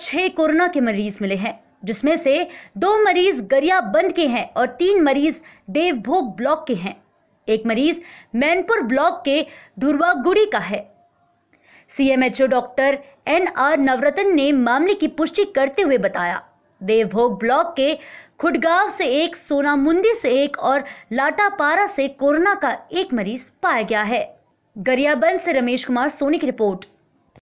6 corona के मरीज मिले हैं, जिसमें से 2 मरीज गरियाबंद के हैं और 3 मरीज देवभोग ब्लॉक के हैं। एक मरीज मैनपुर ब्लॉक के धुरवागुड़ी का है। सीएमएचओ डॉक्टर एनआर नवरत्न ने मामले की पुष्टि करते हुए बताया, देवभोग ब्लॉक के खुडगांव से 1, सोनामुंदी से 1 और लाटापारा से कोरोना का 1 मरीज पाया गया है। गरियाबंद से रमेश कुमार सोनी की रिपोर्ट।